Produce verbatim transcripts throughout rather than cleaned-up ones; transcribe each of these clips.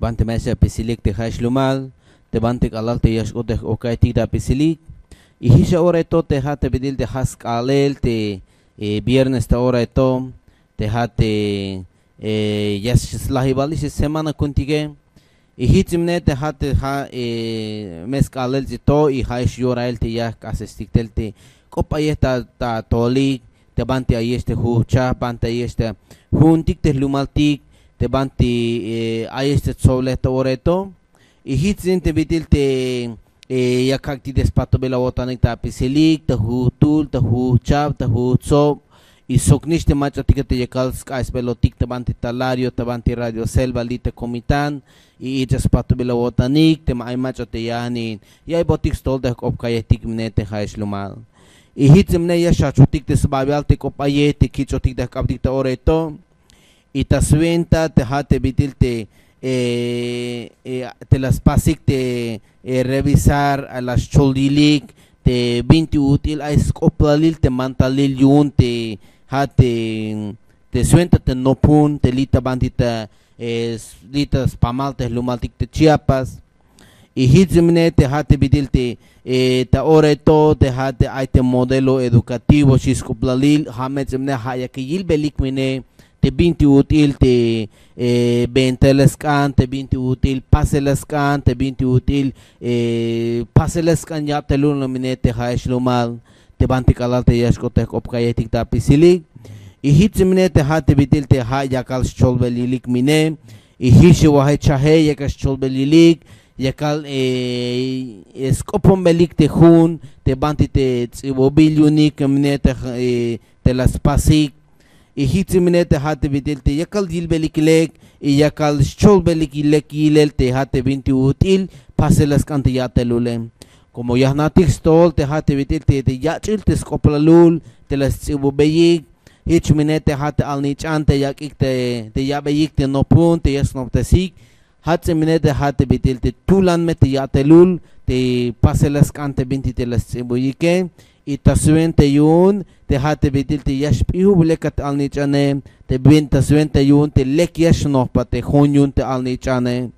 Bante mesia pisilik te hash lumal, te bantik alal te yash odeh okay tida pisilik. Y hisha ora eto te hate bedil te hask alel te viernes ta ora eto te hate yash slahibalish semana kuntige. Y hitimne te hate ha mesk alel zito y hash yora el te yash asestiktel te kopa yesta ta tolik te bante ayeste hucha bante ayeste huntik te lumaltik. Te banti aieste soleta oreto y hitzin te bitil te yakakti despato bela botanita pisilik te hutul te huchab te hutsob y sokniste machatika te yakalsk ais belotik te banti talario te banti radio selva lite komitan y despato bela botanik te mai machate yani yai botik stol de opkayetik minete haishlumal y hitzimne yashachutik te sbabialte kopayetik kichotik de kapdikta oreto. Y tasventa te hate bitil te te las pasic te revisar a las choldilik te vinti util a escoplalil te mantalil yun te hate te suenta te nopun te lita bandita lita spamal te lumaltik te Chiapas y hitzimne te hate bitil te ta oreto te hate aite modelo educativo xiscoplalil hametzimne hayakil belikmine te binti util te bentelescan te binti util paselescan te binti util paselescan ya te lun luminete haishlumal te banti kalal te yashkotek opkayetik ta pisilik y hitzminete hate bitil te ha yakal cholbelilik mine y hishi wahe chahe yakas cholbelilik yakal escopon belik te hun te banti te tsibobil unik minete te las pasik y hitzimine te hate bitil te yakal dilbelikilek y yakal cholbelikilek ilel te hate binti util paselas cantillatelule como yahnatik stol te hate bitil te te yachil te skoplalul te las tsibubeyik hitzimine te hate alnichan te yakik te te yabeyik te nopun te yasnoptesik hatzimine te hate bitil te tulanme te yatelul te paselas cante binti te las tsibuyike y tasventayun te hate bitil te yashpihu blekat alnichane te tasventayun te lek yashnohpa te hunyun te alnichane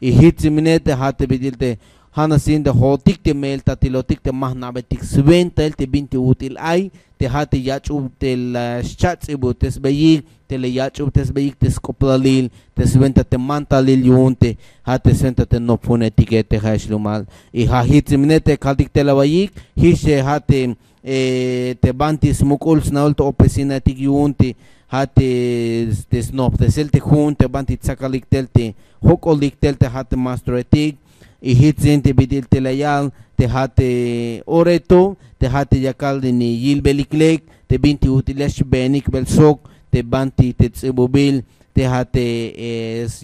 y hitzimine te hate bitil te hanasin de hotik te melta tilotik te mahnabetik sventa el te binti util ay te hate yachub te lashchatsibu tesbeyik te le yachub tesbeyik te skoplalil te sventa te mantalil yun te hate sventa te nopunetik te hashlumal y ha hitzimine te kaltik te labayik hishe hate te banti smukul snaul te opesinatik yun te hate te snoptesel te hun te banti tsakalik tel te hokolik tel te hate mastroetik y hitzin te bitil te layal te hate oreto te hate yakal de ni yilbeliklek te binti utilesh benik belsok te banti te tsibubil te hate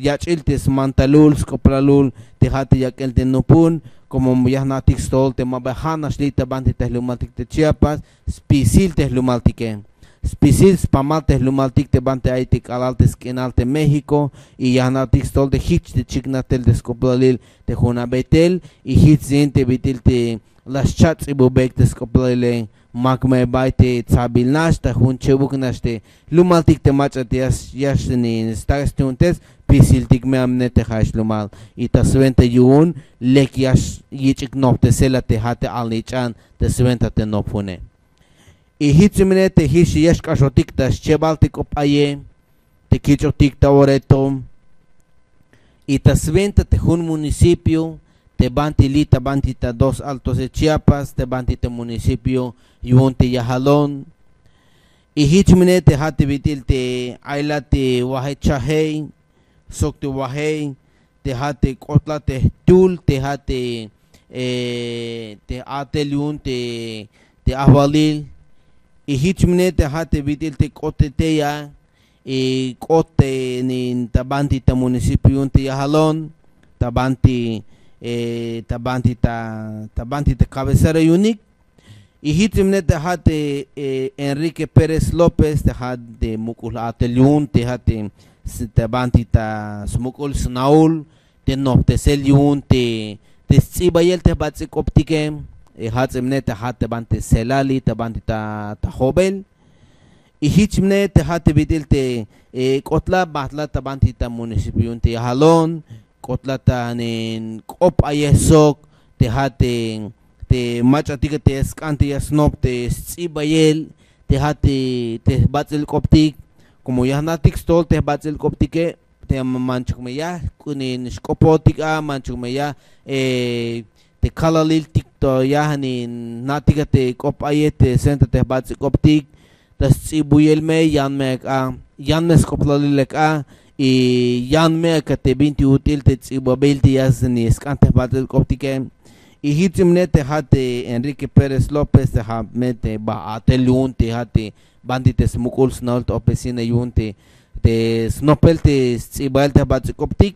yachil te smantalul skoplalul te hate yakal te nopun como yahnatik stol te mabahanash li te banti te lumaltik te Chiapas spisil te lumaltike spisil spamal te lumaltik te banti aitik alaltes kenalte México y yahnatik stol de hitch te chignatel de skoplalil te junabetel y hitzin te bitil te las chats ibubek te skoplalil makme baite tsabilnash ta hunchebuknash te lumaltik te machate yashni stagastuntes pisiltik me amnete hashlumal y ta sventa yun lek yash yichik nopte selate hate alnichan te sventa te nopune y hitzimine te hishi yashkashotik ta shebaltik opaye te kichotik ta oreto y ta sventa te hun municipio te banti lita bantita dos altos de Chiapas te bantita municipio yun te yahalon y hichmine te hate bitil te aila te wahe chahei sok te wahei te hate kotla te tul te hate te atel yun te te ahwalil y hichmine te hate bitil te koteteya y kote nin te bantita municipio yun te yahalon te banti eh, tabantita tabantita cabecera unic y hitimne tehat eh, Enrique Pérez López tehat de mucul ateliun tehat tabantita smucul snaul te nopteseliun te testibayel tehat optike hatimne tehat tabante selali tabantita tajobel y hitimne tehat bidil te kotla batla tabantita municipiun te halon Cotlatanin, cop aiesoc, te hate, te machatic, te escante, snob, te sibayel, te hate, te batel coptic, como yanatic stol, te batel coptique, te manchumeya, cunin scopotica, manchumeya, te calalil ticto yahanin, natica, te cop aiete, senta, te batel coptic, te sibuyel me, yan mec a, yan mescoplalilec a, y yan me că te binti util te țibabil te yazni scante batel coptike y hitimne te hate Enrique Pérez López te hamete ba ateliun te hate bandite smukul snalt opesine yunte te snopel te țibal te batel coptik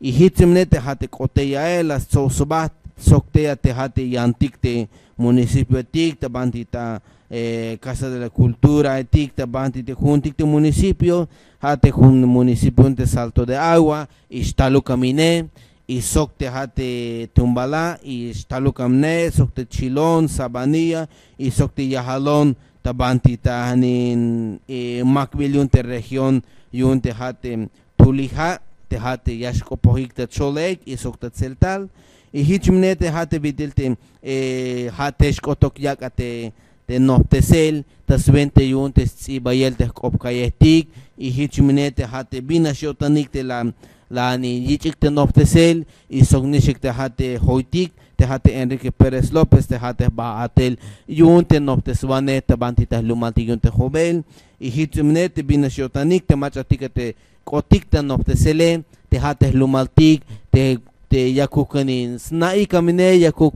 y hitimne te hate coteya el as so subat soctea te hate yantik te municipio tik te bandita Eh, Casa de la Cultura, Eticta, Bantite, Junticte, Municipio, Hate, Jun, Municipio, Unte, Salto de Agua, Ixtalucaminé, y Socte, Hate, Tumbalá, Ixtalucaminé, Socte, Chilón, Sabanilla, y Socte, Yajalón, Tabantita, Hanin, eh, Macville, Unte, Región, Yunte, Hate, Tulija, Te Hate, Yaxcopojicta, Cholec, y Socte, Celtal, y Hichminete, Hate, Vitilte, eh, Hate, Xcotoc, Yacate, te noptesel, te svente iunte țibayel te copcaietic, i hicminete hate bina și otanic te la la nicic te noptesel, i sognicic te hate hoitic, te hate Enrique Pérez López, te hate baatel, iunte noptesvane, te bantitas lumantic iunte jobel, i hicminete bina și otanic, te machatic te cotic te noptesele, te hate lumaltic, te te iacucanin, snai camine iacuc,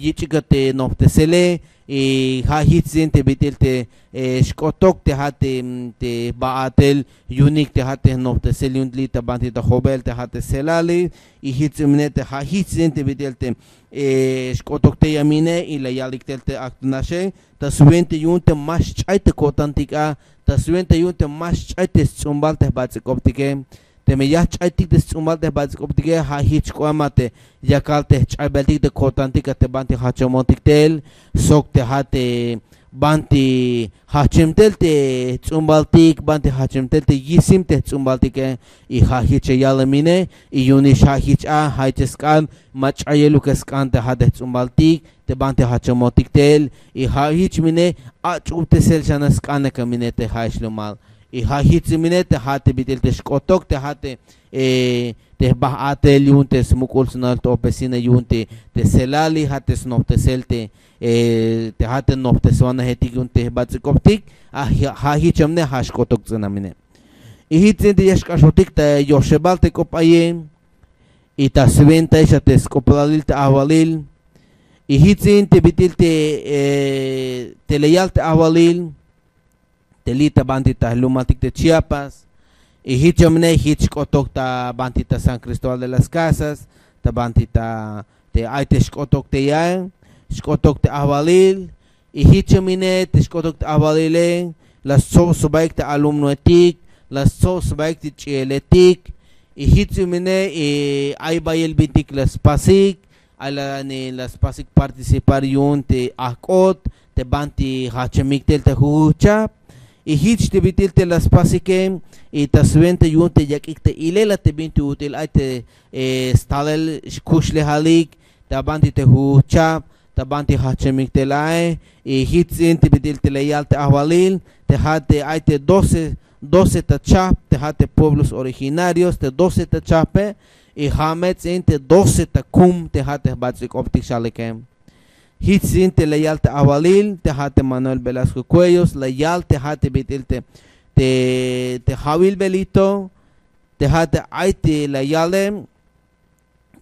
icică te noptesele, y hajitsin te bitil te shkotok te hate te baatel unic te hate noptesel yuntli te bantita jobel te hate selali y hitsimne te hajitsin te bitil te shkotok te yamine y la yalik tel te aktunashe ta suente yunte mas chai te kotantika ta suente yunte mas chai te tsumbal te batzikoptike te me ya chai tik te tsumbal te batzikoptike hajitskoamate yakal te chai beltik te kotantika te banti hachomontik tel sok te hate banti hachimtel te tsumbaltik banti hachimtel te yisim te tsumbaltike i hahiche yalamine i yunish hahich a haicheskan mach ayelukeskan te hate tsumbaltik te banti hachomotik tel i hahich mine achubtesel shanaskan kamine te haishlumal i hahitsimine te hate bitel te shkotok te hate e te baatel yunte smukul snal to pesine yunte te selali hate snopteselte e te hate nopteswana hetik yunte batzikoptik hahichamne hashkotok tsanamine i hitzinte yashkashotik te yoshebalte kopaye i tasventa ishate skoplalil te awalil i hitzinte bitel te te leyalte awalil Telita bandita lumatic de Chiapas, y hichomne hichkotok ta bandita San Cristóbal de Las Casas, ta bandita te aite shkotok te yae, shkotok te avalil, y hichomine te shkotok te avalile, las so subaik te alumnoetik, las so subaik te chieletik, y hichomine y aibayel bitik las pasik, alani las pasik participar yun te akot, te banti hachemiktel te huchap, y hitch te bitil te las pasikem y tasvente yunte yakik te ilela te binti util aite stalel shkushle halik tabanti te huchap tabanti hachemik te lae y hitzin te bitil te leyal te ahwalil te hate aite doce doce tachap te hate pueblos originarios te doce tachape y hametzin te doce takum te hate batzik optik shalekem hitzin te leyal te awalil, te hate Manuel Velasco Cuellos, leyal te hate bitil te te Javil Belito, te hate aite leyale,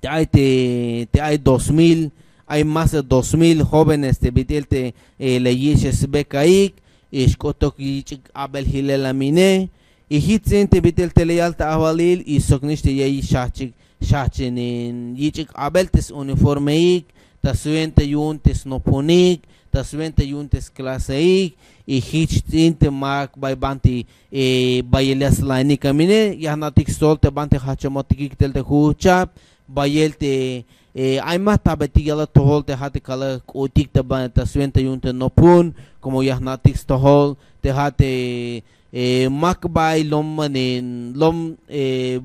te aite te hay dos mil, hay más de dos mil jóvenes te bitil te leyishes becaik, ishkotok yichik abel hilelamine, y hitzin te bitil te leyal te awalil, y soknish te yeyi shachik shachinin yichik abeltes uniformeik, tasuente yuntes noponik, tasuente yuntes klaseik, y hichtinte mak bay banti bayelas laini kamine, yahnatik solte banti hachamotikik telte huchap, bayelte aimat tabetigala toholte hate kala otik taban tasuente yunte nopun, como yahnatik tohol te hate Macbai lommanin lom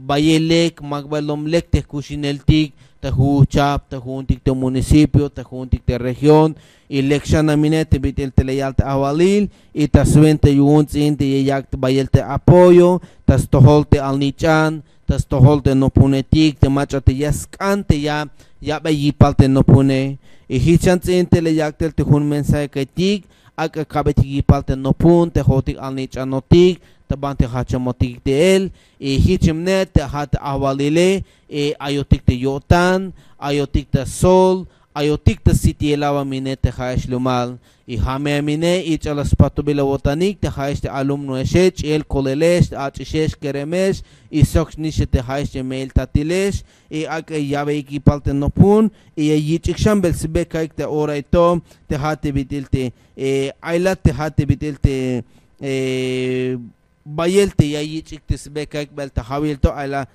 bayelek macbai lomlek te cușineltic te huchap te huntic te municipio te huntic te region y leccionamine te bitel te lealte avalil y te suente yunțin te iact bayelte apoyo te stoholte alnichan te stoholte nopunetic te macha te yascan te ya ya bayipalte nopune y hichanțin te leactel te hun mensaje cătic Acă cabetigi palte nopun, te hotic al nici anotic, te bante hacemotic de el, e hicimne te hat avalile, e aiotic te iotan, aiotic te sol, aiotic te sitielava mine te haești lumal, e hamea mine, ici ala spatubile botanic, te haești alumnul eșeci, el colelești, aceșești keremești, e sox niște te haești mail tatilești, e acă iave echipalte nopun, e ici șambel sibe caic te ora ito, te hate bitilte, e ailat te hate bitilte, e baielte y ahí chictes beca belta havilto a la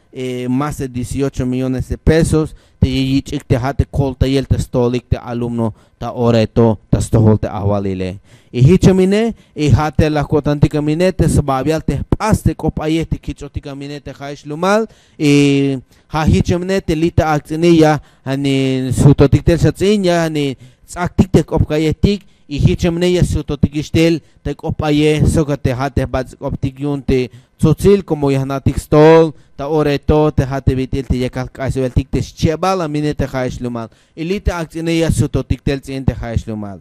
más de dieciocho millones de pesos te y chicte hate colta y el testolik te alumno ta oreto ta stoholte avalile y hichmine y hate la cotantica minete sababialte paste copayete kichotica minete haish lumal y ha hichmine te lita actinia ani sutotiktel satsinya ani actitek opkayetik y hichemneia sutotigistel te copaye socate hate bats optigiunte tzotzil como yahnatik stol ta oreto te hate vitil te yakalkaisveltik te chebala minete haishlumal elite actineia sutotiktel ente haishlumal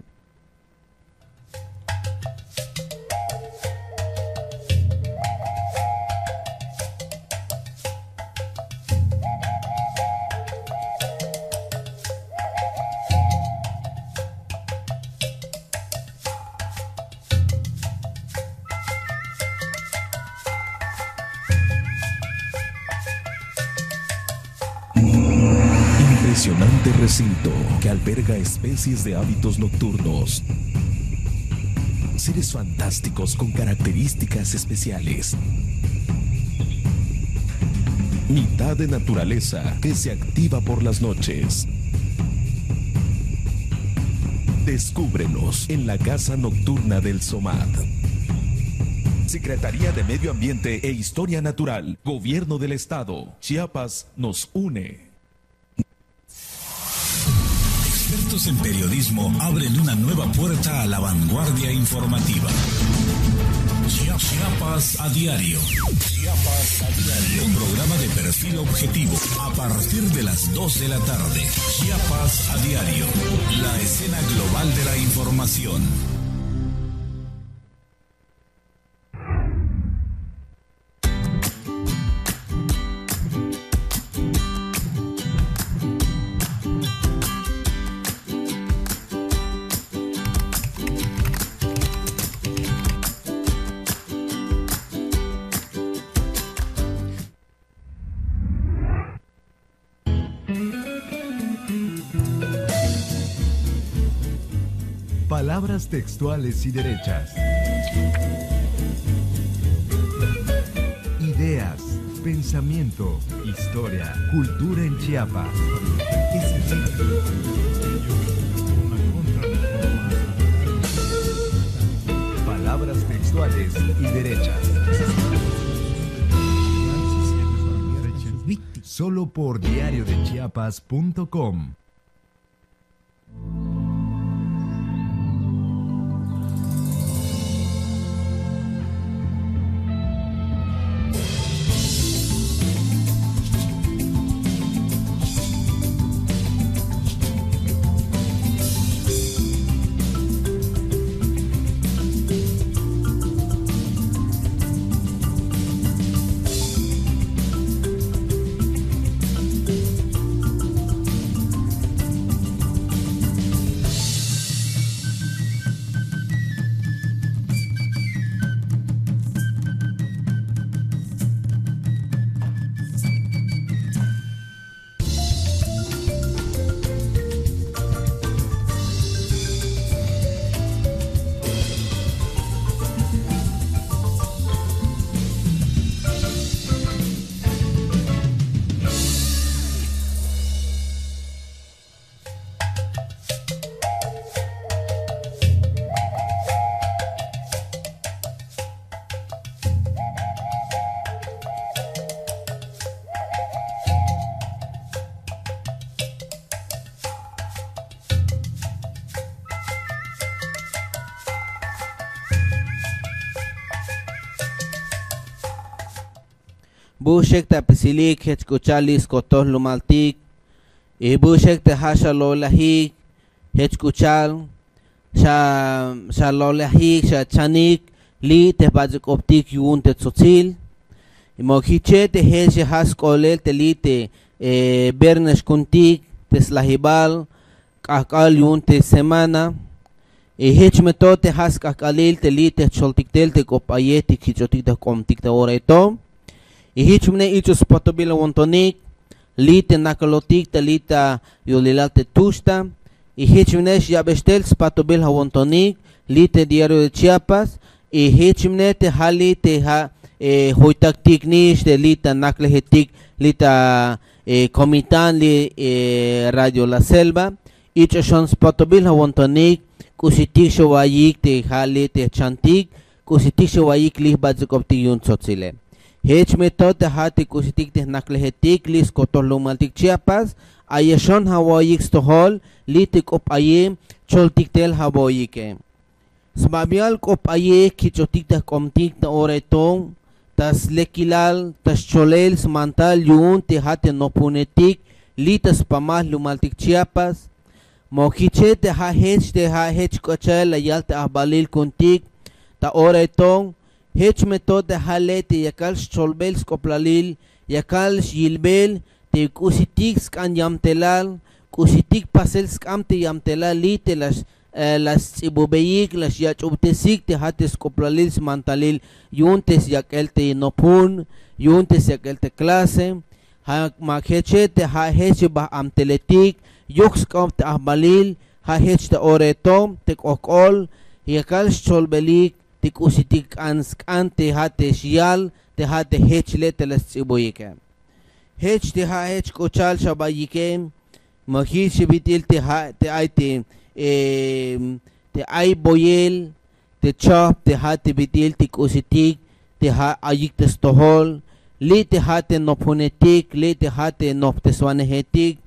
Impresionante recinto que alberga especies de hábitos nocturnos, seres fantásticos con características especiales, mitad de naturaleza que se activa por las noches. Descúbrenos en la Casa Nocturna del SOMAT. Secretaría de Medio Ambiente e Historia Natural, Gobierno del Estado, Chiapas nos une. Expertos en periodismo abren una nueva puerta a la vanguardia informativa. Chiapas a diario. Chiapas a diario. Un programa de perfil objetivo a partir de las dos de la tarde. Chiapas a diario. La escena global de la información. Palabras textuales y derechas. Ideas, pensamiento, historia, cultura en Chiapas. Palabras textuales y derechas. Solo por diario de chiapas punto com. Bushek te apisilik hechkuchalis kotoh lumaltik, y bushek te hasha lolahik hechkuchal, sha lolahik sha chanik li te bazik optik yun te tzotzil, y mokiche te hel she haskolel te li te bernesh kuntik te slahibal, kakal yun te semana, e hech metot te has kakalil te li te choltiktel te kopayetik hichotik te komtik te oreto, y hich mne icho spotobila wontonik, li te nakalotik te li ta yolilal te tushta, y hich mne yabestel spotobila wontonik, li te Diario de Chiapas, y hich mne te hali te ha hoitaktik nish te li ta naklehetik li ta komitan li Radio La Selva, icho shon spotobila wontonik, kusitik showayik te hali te chantik, kusitik showayik lih bazikopti yun sotzile. Hech metot te hati kusitik te naklehetik lis kotor lumaltik Chiapas, ayeshon hawayik stohol litik op aye choltik tel hawayike. Smabial kop aye kichotik te komtik te oretong, tas lekilal, tas cholel smantal yun te hati nopunetik litas pamah lumaltik Chiapas, mokiche te ha hech te ha hech kochel ayal te ahbalil kuntik ta oretong, hech metot te hale te yakal cholbel skoplalil, yakal yilbel te kusitik skan yamtelal, kusitik pasel skam te yamtelal li te las las ibubeyik las yachubtesik te hates skoplalil smantalil yuntes yakal te nopun, yuntes yakal te klase, ha makeche te ha hech bah amteletik yuxkom te ahbalil, ha hech te oretom, te kokol, yakal cholbelik, te kusitik anskan, te ha te shial, te ha te hech le te las iboyike. Hech te ha hech kochal shabayike, makhi shibitil te ha te ay te te ay boyel, te chop, te ha te bitil te kusitik, te ha ayik te stohol, li te ha te nopunetik, li te ha te nopteswanehetik,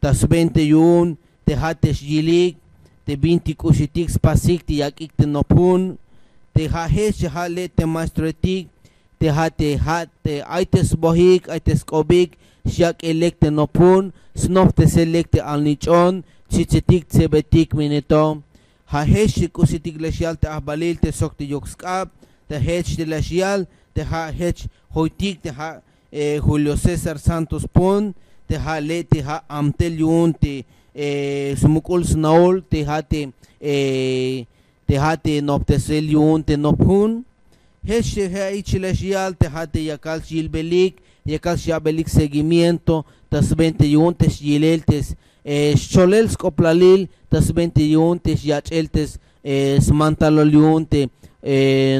tas vinte y uno te hates yilik, te vinti kusitik spasik te yakik te nopun, te hahes hale te maestretik, te hate hate aites bohik, aites kobik, shak elekte nopun, snof te selekte alnichon, chichetik sebetik minetom, hahes kusitik leshial te ahbalil te sokte yokskab, te hech te leshial, te hahes hoitik, te ha Julio César Santos Pon, te ha le te ha amtel yun te smukul snaul te ha te te ha te noptesel yun te nopun, hech te ha ichilashial te ha te yakal shilbelik, yakal shabelik seguimiento, tas veintiuno te shileltes sholel skoplalil, tas veintiuno te yacheltes smantalol yun te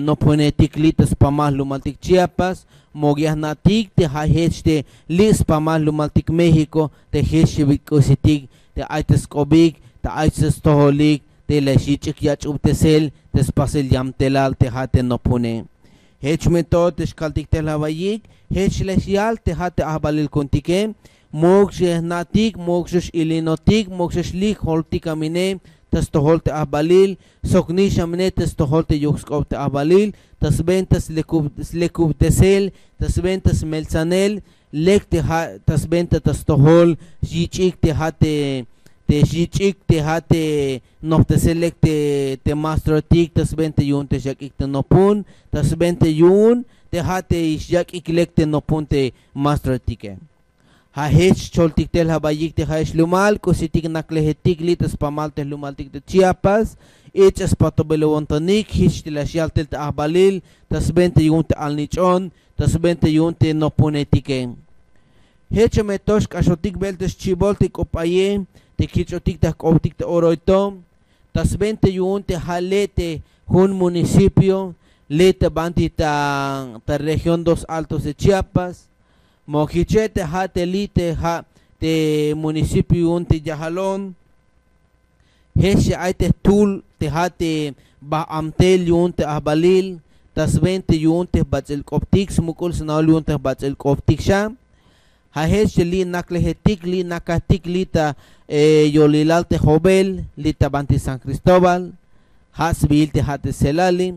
nopunetik litas pamah lumaltik Chiapas, mogiahnatik te ha hech te lis pamah lumaltik Mexico, te hechivik kusitik, te aites kobik, te aites toholik, te leshichik yachubtesel, te spasel yamtelal te ha te nopune. Hech metot te shkaltik te lavayik, hech leshial te ha te ahbalil kontike, mogiahnatik, mogshush ilinotik, mogshush lik holtik amine, tas tohol te ahbalil, soknish amne tas tohol te yukskop te ahbalil, tas ventas lekub tesel, tas ventas melzanel, lek te ha, tas venta tas tohol, jichik te ha te, te jichik te ha te, nopteselek te, te mastrotik, tas vente yun te shakik te nopun, tas vente yun te ha te shakik lek te nopun te mastrotike. Ha hech choltik tel habayik te ha lumal, kusitik naklehetik litas pamal te lumaltik te Chiapas, ich espatobelo wontonik, hich te lashial tel te ahbalil, tas bente yun te alnichon, tas bente yun te nopunetike. Hech metosh kashotik beltes chiboltik opaye, te kichotik te koptik te oroitom, tas bente yun te halete hun municipio, lete banti ta región dos altos de Chiapas, mokiche te ha te li te ha te municipio un te yahalon, heshe ay te tul te ha te ba amtel yun te ahbalil, tas vente yun te batel koptik, smukul sinaul yun te batel koptik sha, ha heshe li naklehetik li nakatik li ta yolilal te jobel, li ta banti San Cristóbal, ha sbil te ha te selali,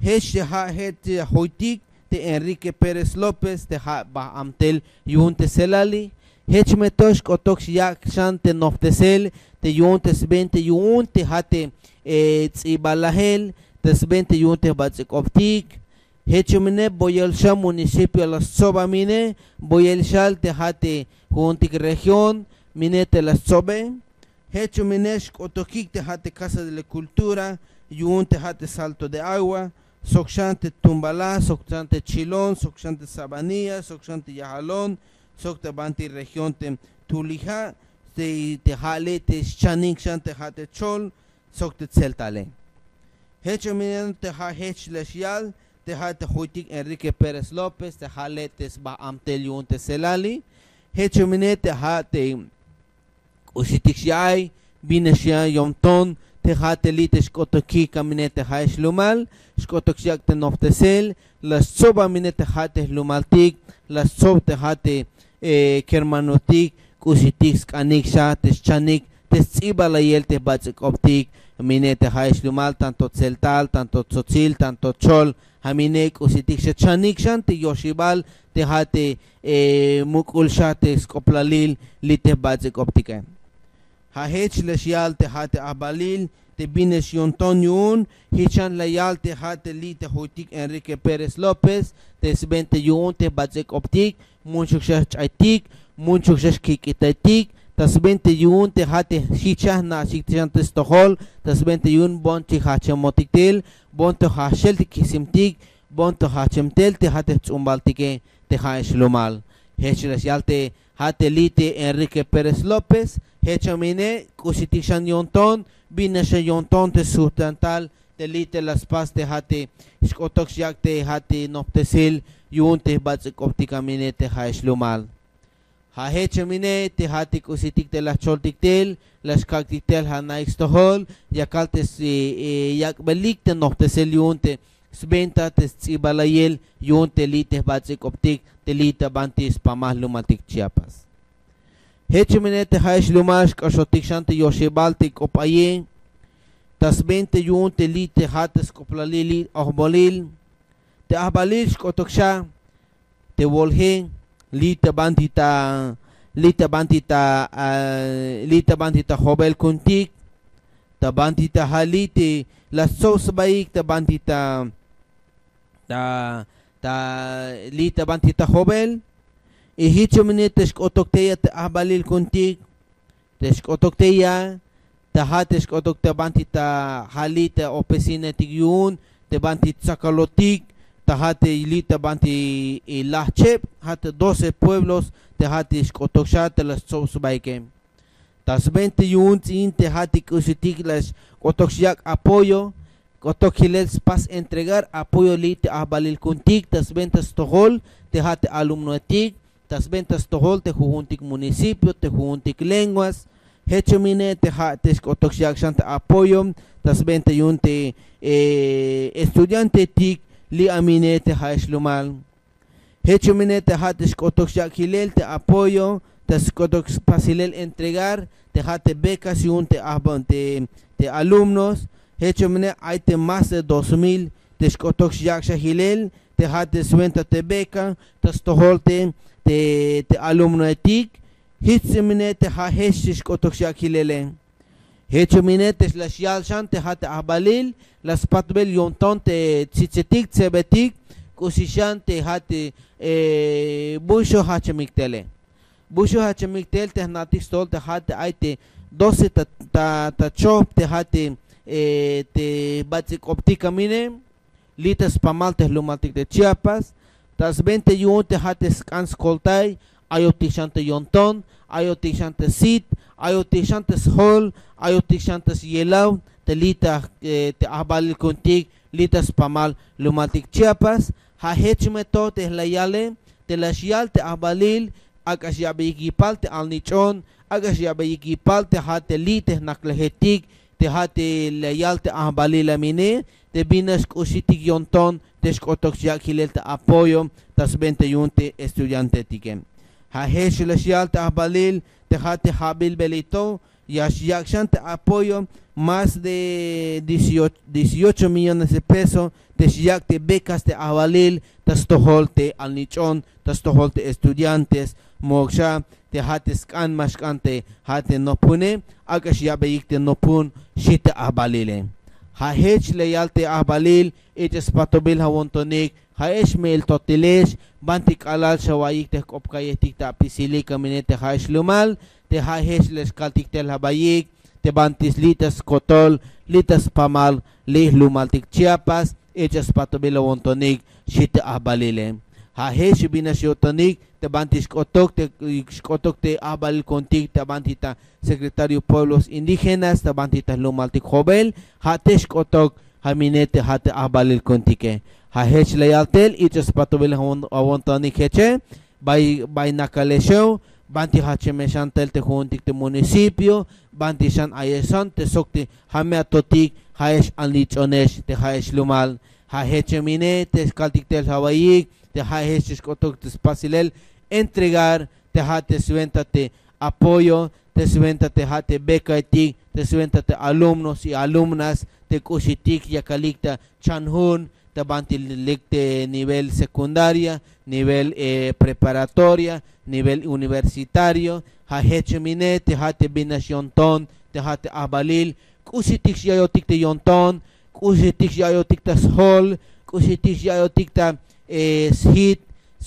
heshe ha hete hoitik, Ate Enrique Pérez López te ba amtel yunte selali hechmetosh otox yak shante noftesel te yunte sbente yunte hate tsibalahel te sbente yunte batsik optik hechumine boyelsha municipio las soba mine boyelshal te hate juntik región mine te las sobe hechuminesh otokik te hate casa de la cultura yunte hate salto de agua Socchante Tumbalá, Socchante Chilón, Socchante Sabanilla, Socchante Yajalón, Socchante Región Tulijá, Tejale, Techanin, Chante Hatechol, Socchante Celtale. Hechominen Tejahech Lechial, Tejate Juitic Enrique Pérez López, Tejale Tesba Amtelion Teselali, Hechominen Tejate Usitixiai, Binexian Yomton, te hatelite shkotoki kaminete haesh lumal, shkotokiak te noftesel, las soba minete hate lumaltik, las sob te hate kermanotik, kusitik skaniksha, te shanik, te tsibalayel te batsik optik, minete haesh lumal, tanto tseltal, tanto tzotzil, tanto chol, haminek usitik shachanikshan, te yoshibal, te hate mukulsha, te skoplalil, lite batsik optike. Hahech leșial te hate abalil, te bine și Antoniun, hichan leial te hate li te hoitic Enrique Pérez López, te sbente iun te bazec optic, munchuk shach aitic, munchuk shach kikitaitic, te sbente iun te hate hichah na shiktijan te stohol, te sbente iun bon te hachemotictel, bon te hachel te kisimtic, bon te hachemtel te hate umbaltike, te haesh lumal. Hech leșial te hatelite Enrique Pérez López, hechamine, cusitixan yonton, bineșe yonton te sustantal, te lite las pas te hate, scotoxiac te hate noptesil, yunte batsic opticamine te haesh lumal. Ha hechamine, te hate cusitic te las choltictel, las cactitel hanaix tohol, yacalte si yacbelic te noptesil yunte, sbenta te sibalayel, yunte lite batsic optic, te lite bantis pamah lumatic Chiapas. Hechimine te haesh lumash kaxotikxante yoshibaltik opaye, tasbente yun te li te hates koplalili ahbolil, te ahbalil xkotoksha, te volhe, li te bandita, li te bandita, li te bandita hobel kuntik, te bandita halite, la sos baik te bandita, li te bandita hobel, y hichomine teshkotokteya te ahbalil kuntik, teshkotokteya, taha teshkotokte banti ta hali te opesine tigyun, te banti tsakalotik, taha te ilita banti ilahchep, hate doce pueblos, taha teshkotoksha te las tsobsubaike. Tas veintiuno tin taha tikusitik las kotokshiak apoyo, Kotokilels pas entregar apoyo li te ahbalil kuntik, tas ventas tohol, taha te alumnoetik, tas ventas tohol te juntik municipio, te juntik lenguas, hechomine te hates kotoxiaxan te apoyo, tas vente yunte estudiante tik li amine te haeshlumal. Hechomine te hates kotoxiaxilel te apoyo, tas kotox pasilel entregar, te hate becas yunte ahbante te alumnos, hechomine hay te más de dos mil te kotoxiaxilel, te hates venta te beca, tas tohol te te alumnoetic, hitzimine te ha heshish kotoxiakilele. Hechumine te slashialshan te ha te ahbalil, las patbel yonton te tzitzetik, tsebetik, kusishan te ha te busho hachemiktele. Busho hachemiktel te hnatik stol te ha te aite doce ta chop te ha te batsik optikamine, lita spamal te lumatik de Chiapas, tas veintiuno te hates anscoltai, ayotichante yonton, ayotichante sit, ayotichante hol, ayotichante yelaw, te lita te ahbalil kuntik, lita spamal lumatik Chiapas, ha hechmeto te layale, te lashial te ahbalil, akashiyabigipal te alnichon, akashiyabigipal te hate lite naklehetik, te hate layal te ahbalil amine, te binas kusitik yonton, teshkotoxiakilel te apoyo, tas veintiuno te estudiante tikem. Ha hesh lexial te ahbalil, te hate habil belito, y Yaxante apoyo más de dieciocho millones de pesos de Yaxte becas de avalil tastoholte al nichón tastoholte estudiantes moksha te hates kan mashkante hate no pune akashia beikte no pun shite avalile ha hech leyalte avalil etes patobil hawontonik haesh mel totilesh bantik alal shawaik te kopkayetik ta pisili kaminete haesh lumal te haesh les kaltik tel habayik te bantis litas kotol litas pamal lih lumaltik Chiapas etes patobil hawontonik shite avalile ha hesh bina shotonik te bantis kotok te kotok te aval kontik te bantita secretario pueblos indígenas te bantita lumaltik hobel ha tesh kotok haminete hate abalil kontike ha hech layaltel ites patobil hawontonik heche bai bai nakalesho banti hache meshantel te juntik te municipio banti shan ayesan te sokti hameatotik haesh anlichonesh te haesh lumal ha heche mine te kaltik tel hawayik te haesh kotok te spasilel entregar te hate suentate apoyo te suentate hate bekaitik te suentate alumnos y alumnas te kushitik yakalikta chanhun te bantilikte nivel secundaria, nivel eh, preparatoria, nivel universitario, ha hechemine, te hate binas yonton, te hate abalil, kusitix yayotik te yonton, kusitix yayotik ta shol, kusitix yayotik ta shit,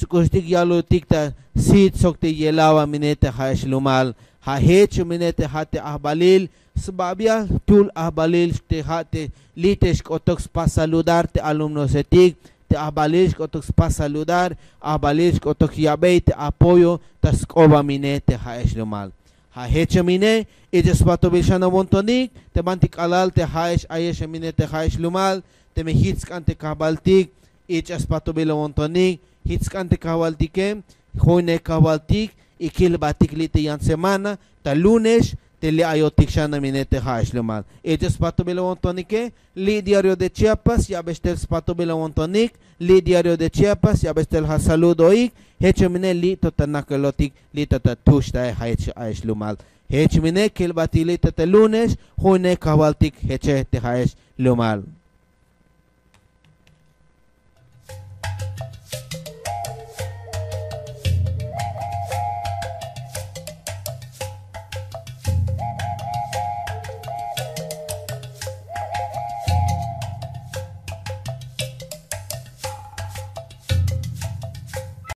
kusitix yayotik ta sit, sokte yelawa minete ha eshlumal, ha hechemine, te hate abalil, Sbabia tul ahbalil te hate litesh kotox pa saludar te alumnos etik te ahbalil kotox pa saludar ahbalil kotox yabei te apoyo tas koba mine te haesh lumal ha heche mine ejes patobishana wontonik te bantik alal te haesh ayesh mine te haesh lumal te mehitsk ante kabaltik ejes patobilo wontonik hitsk ante kabaltike hoine kabaltik ikil batik lite yan semana ta lunes le ayotik shana minete hash lumal etes patobila wontonike li diario de Chiapas ya bestel patobila wontonik li diario de Chiapas ya bestel ha saludoik hechmine li totanakalotik li tatatushta haich hash lumal hechmine kelbatili tatalunes hone kabaltik heche te hash lumal